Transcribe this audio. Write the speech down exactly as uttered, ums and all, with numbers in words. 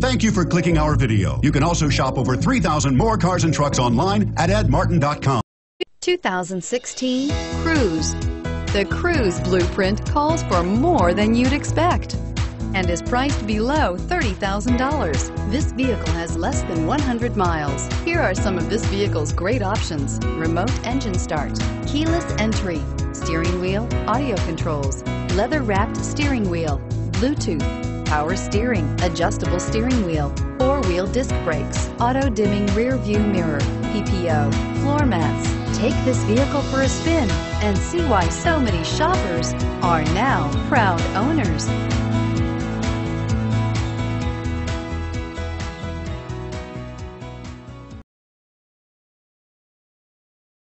Thank you for clicking our video. You can also shop over three thousand more cars and trucks online at Ed Martin dot com. two thousand sixteen Cruze. The Cruze Blueprint calls for more than you'd expect and is priced below thirty thousand dollars. This vehicle has less than one hundred miles. Here are some of this vehicle's great options: remote engine start, keyless entry, steering wheel audio controls, leather-wrapped steering wheel, Bluetooth, power steering, adjustable steering wheel, four-wheel disc brakes, auto-dimming rear-view mirror, P P O, floor mats. Take this vehicle for a spin and see why so many shoppers are now proud owners.